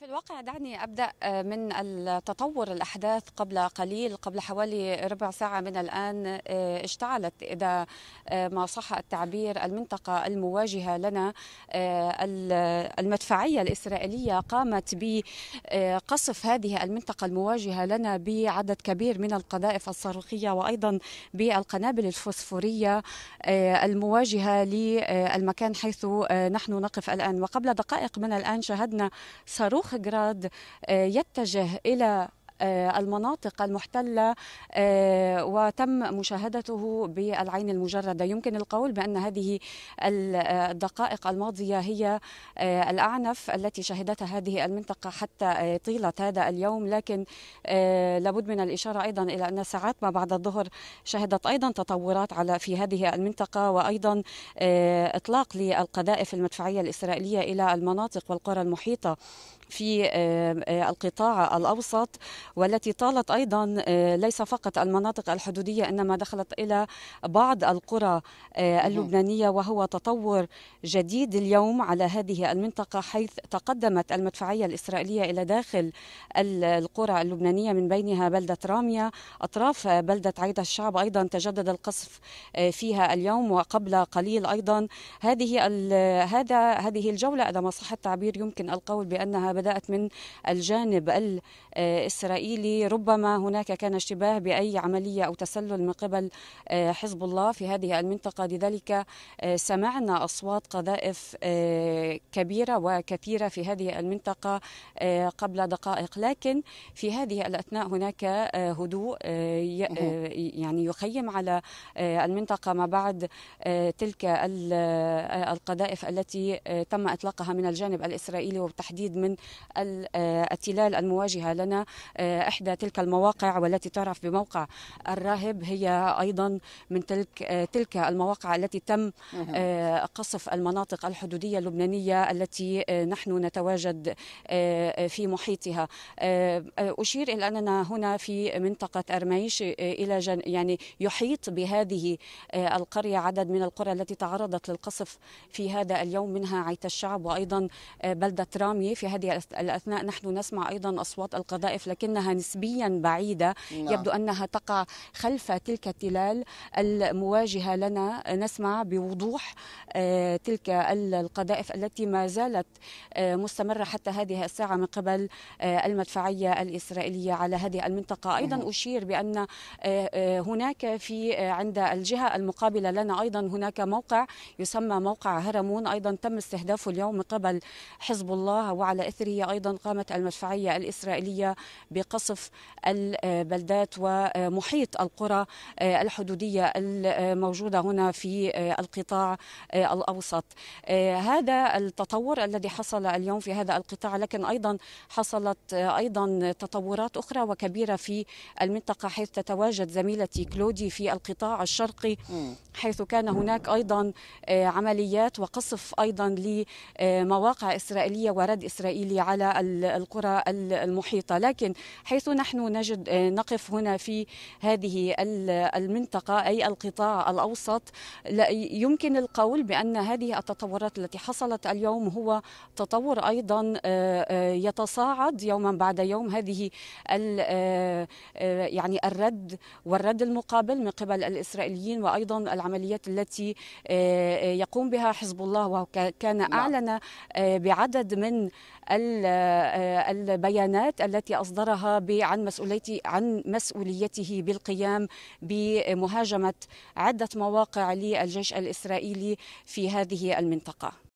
في الواقع دعني أبدأ من التطور الأحداث قبل قليل. قبل حوالي ربع ساعة من الآن اشتعلت إذا ما صح التعبير المنطقة المواجهة لنا المدفعية الإسرائيلية قامت بقصف هذه المنطقة المواجهة لنا بعدد كبير من القذائف الصاروخية وأيضا بالقنابل الفوسفورية المواجهة للمكان حيث نحن نقف الآن. وقبل دقائق من الآن شهدنا صاروخ جراد يتجه إلى المناطق المحتلة وتم مشاهدته بالعين المجردة. يمكن القول بأن هذه الدقائق الماضية هي الأعنف التي شهدتها هذه المنطقة حتى طيلة هذا اليوم، لكن لابد من الإشارة أيضا إلى أن ساعات ما بعد الظهر شهدت أيضا تطورات في هذه المنطقة، وأيضا إطلاق للقذائف المدفعية الإسرائيلية إلى المناطق والقرى المحيطة في القطاع الأوسط، والتي طالت أيضا ليس فقط المناطق الحدودية إنما دخلت إلى بعض القرى اللبنانية. وهو تطور جديد اليوم على هذه المنطقة، حيث تقدمت المدفعية الإسرائيلية إلى داخل القرى اللبنانية من بينها بلدة رامية، أطراف بلدة عيد الشعب أيضا تجدد القصف فيها اليوم وقبل قليل أيضا. هذه الجولة إذا ما صح التعبير يمكن القول بأنها بدأت من الجانب الإسرائيلي، ربما هناك كان اشتباه بأي عملية أو تسلل من قبل حزب الله في هذه المنطقة، لذلك سمعنا أصوات قذائف كبيرة وكثيرة في هذه المنطقة قبل دقائق، لكن في هذه الأثناء هناك هدوء يعني يخيم على المنطقة ما بعد تلك القذائف التي تم إطلاقها من الجانب الإسرائيلي، وبالتحديد من التلال المواجهة لنا. إحدى تلك المواقع والتي تعرف بموقع الراهب هي أيضا من تلك المواقع التي تم قصف المناطق الحدودية اللبنانية التي نحن نتواجد في محيطها. أشير إلى أننا هنا في منطقة أرميش يعني يحيط بهذه القرية عدد من القرى التي تعرضت للقصف في هذا اليوم، منها عيت الشعب وأيضا بلدة رامي. في هذه الأثناء نحن نسمع أيضا أصوات القذائف لكنها نسبيا بعيدة، يبدو أنها تقع خلف تلك التلال المواجهة لنا. نسمع بوضوح تلك القذائف التي ما زالت مستمرة حتى هذه الساعة من قبل المدفعية الإسرائيلية على هذه المنطقة. أيضا أشير بأن هناك عند الجهة المقابلة لنا أيضا هناك موقع يسمى موقع هرمون، أيضا تم استهدافه اليوم من قبل حزب الله، وعلى إثره أيضا قامت المدفعية الإسرائيلية بقصف البلدات ومحيط القرى الحدودية الموجودة هنا في القطاع الأوسط. هذا التطور الذي حصل اليوم في هذا القطاع، لكن أيضا حصلت أيضا تطورات أخرى وكبيرة في المنطقة، حيث تتواجد زميلتي كلودي في القطاع الشرقي، حيث كان هناك أيضا عمليات وقصف أيضا لمواقع إسرائيلية ورد إسرائيلي على القرى المحيطة. لكن حيث نحن نقف هنا في هذه المنطقة أي القطاع الأوسط، يمكن القول بأن هذه التطورات التي حصلت اليوم هو تطور أيضا يتصاعد يوما بعد يوم. هذه يعني الرد المقابل من قبل الإسرائيليين، وأيضا العمليات التي يقوم بها حزب الله، وكان أعلن بعدد من البيانات التي أصدرها عن مسؤوليته بالقيام بمهاجمة عدة مواقع للجيش الإسرائيلي في هذه المنطقة.